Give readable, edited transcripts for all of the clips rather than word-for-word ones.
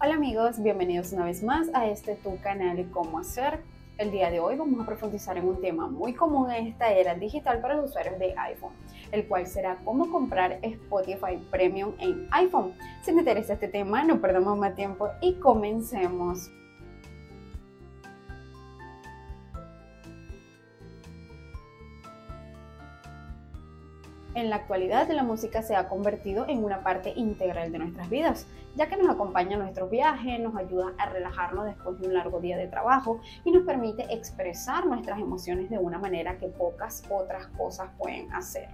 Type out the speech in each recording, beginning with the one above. Hola amigos, bienvenidos una vez más a este tu canal Cómo Hacer. El día de hoy vamos a profundizar en un tema muy común en esta era digital para los usuarios de iPhone, el cual será cómo comprar Spotify Premium en iPhone. Si te interesa este tema, no perdamos más tiempo y comencemos. En la actualidad, la música se ha convertido en una parte integral de nuestras vidas, ya que nos acompaña en nuestros viajes, nos ayuda a relajarnos después de un largo día de trabajo y nos permite expresar nuestras emociones de una manera que pocas otras cosas pueden hacer.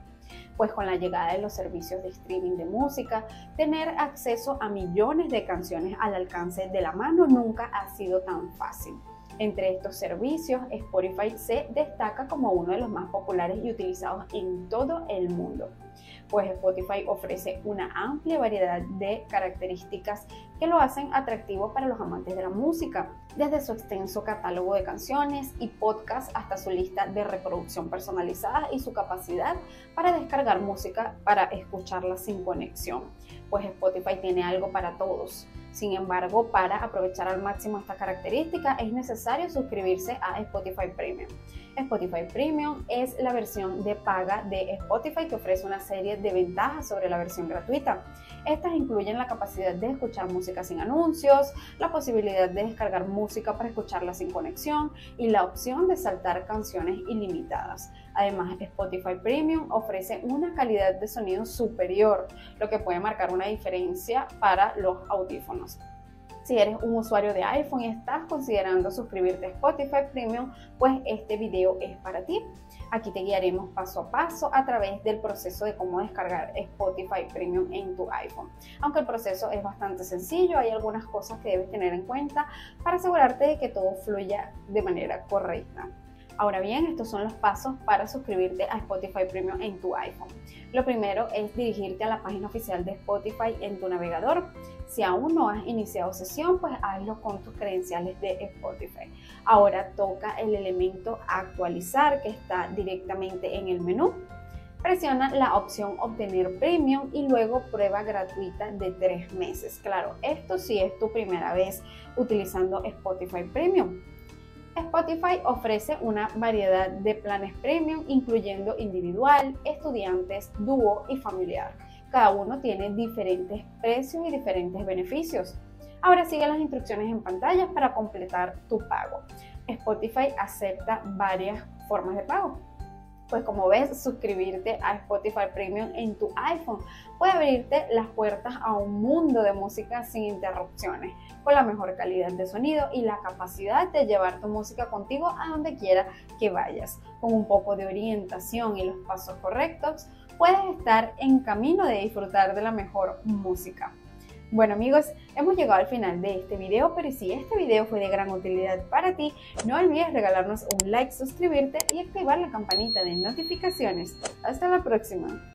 Pues con la llegada de los servicios de streaming de música, tener acceso a millones de canciones al alcance de la mano nunca ha sido tan fácil. Entre estos servicios, Spotify se destaca como uno de los más populares y utilizados en todo el mundo, pues Spotify ofrece una amplia variedad de características que lo hacen atractivo para los amantes de la música, desde su extenso catálogo de canciones y podcasts hasta su lista de reproducción personalizada y su capacidad para descargar música para escucharla sin conexión, pues Spotify tiene algo para todos. Sin embargo, para aprovechar al máximo esta característica es necesario suscribirse a Spotify Premium. Spotify Premium es la versión de paga de Spotify que ofrece una serie de ventajas sobre la versión gratuita. Estas incluyen la capacidad de escuchar música sin anuncios, la posibilidad de descargar música para escucharla sin conexión y la opción de saltar canciones ilimitadas. Además, Spotify Premium ofrece una calidad de sonido superior, lo que puede marcar una diferencia para los audífonos. Si eres un usuario de iPhone y estás considerando suscribirte a Spotify Premium, pues este video es para ti. Aquí te guiaremos paso a paso a través del proceso de cómo descargar Spotify Premium en tu iPhone. Aunque el proceso es bastante sencillo, hay algunas cosas que debes tener en cuenta para asegurarte de que todo fluya de manera correcta. Ahora bien, estos son los pasos para suscribirte a Spotify Premium en tu iPhone. Lo primero es dirigirte a la página oficial de Spotify en tu navegador. Si aún no has iniciado sesión, pues hazlo con tus credenciales de Spotify. Ahora toca el elemento actualizar que está directamente en el menú. Presiona la opción obtener premium y luego prueba gratuita de 3 meses. Claro, esto sí es tu primera vez utilizando Spotify Premium. Spotify ofrece una variedad de planes premium, incluyendo individual, estudiantes, dúo y familiar. Cada uno tiene diferentes precios y diferentes beneficios. Ahora sigue las instrucciones en pantalla para completar tu pago. Spotify acepta varias formas de pago. Pues como ves, suscribirte a Spotify Premium en tu iPhone puede abrirte las puertas a un mundo de música sin interrupciones, con la mejor calidad de sonido y la capacidad de llevar tu música contigo a donde quiera que vayas. Con un poco de orientación y los pasos correctos, puedes estar en camino de disfrutar de la mejor música. Bueno amigos, hemos llegado al final de este video, pero si este video fue de gran utilidad para ti, no olvides regalarnos un like, suscribirte y activar la campanita de notificaciones. Hasta la próxima.